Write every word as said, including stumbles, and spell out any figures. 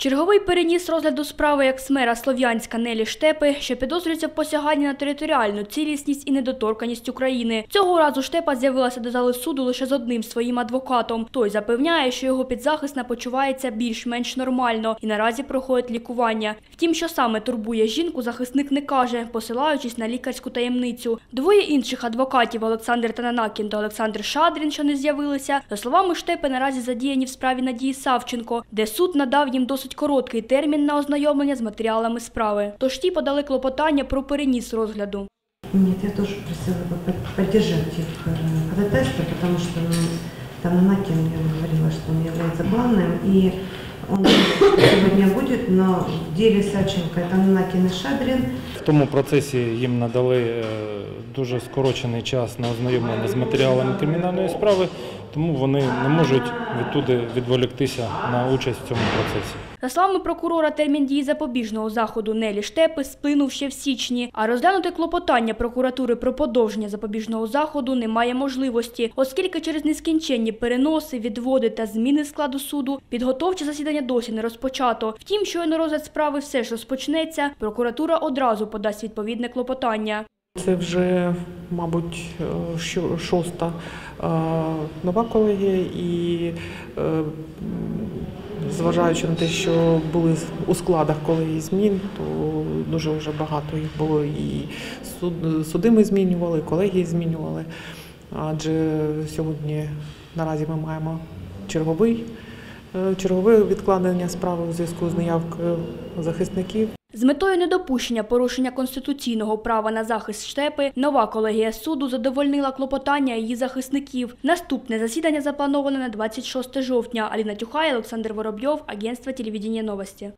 Черговий переніс розгляду справи екс-мера Слов'янська Нелі Штепи, що підозрюється в посяганні на територіальну цілісність і недоторканність України. Цього разу Штепа з'явилася до зали суду лише з одним своїм адвокатом. Той запевняє, що його підзахисна почувається більш-менш нормально і наразі проходить лікування. Втім, що саме турбує жінку, захисник не каже, посилаючись на лікарську таємницю. Двоє інших адвокатів – Олександр Тананакін та Олександр Шадрін, що не з'явилися, за словами Штепи, наразі задіяні в справі Надії Савченко, де суд надав їм досить короткий термін на ознайомлення з матеріалами справи. Тож ті подали клопотання про переніс розгляду. Ні, я теж просила підтримати їх ходатайство, тому що Тананакін, я говорила, що він являється главним, і він сьогодні буде, але в ділі Савченка, Тананакін і Шадрін. В тому процесі їм надали дуже скорочений час на ознайомлення з матеріалами кримінальної справи, тому вони не можуть відтуди відволіктися на участь в цьому процесі. За словами прокурора, термін дії запобіжного заходу Нелі Штепи сплинув ще в січні, а розглянути клопотання прокуратури про подовження запобіжного заходу немає можливості, оскільки через нескінченні переноси, відводи та зміни складу суду підготовче засідання досі не розпочато. Втім, щойно розгляд справи все ж розпочнеться, прокуратура одразу подасть відповідне клопотання. Це вже, мабуть, шоста нова колегія, і зважаючи на те, що були у складах колегії змін, то дуже вже багато їх було, і суди ми змінювали, і колегії змінювали, адже сьогодні наразі ми маємо черговий, чергове відкладення справи у зв'язку з неявкою захисників. З метою недопущення порушення конституційного права на захист Штепи нова колегія суду задовольнила клопотання її захисників. Наступне засідання заплановане на двадцять шосте жовтня. Аліна Тюхай, Олександр Воробйов, агентство телевидіння «Новості».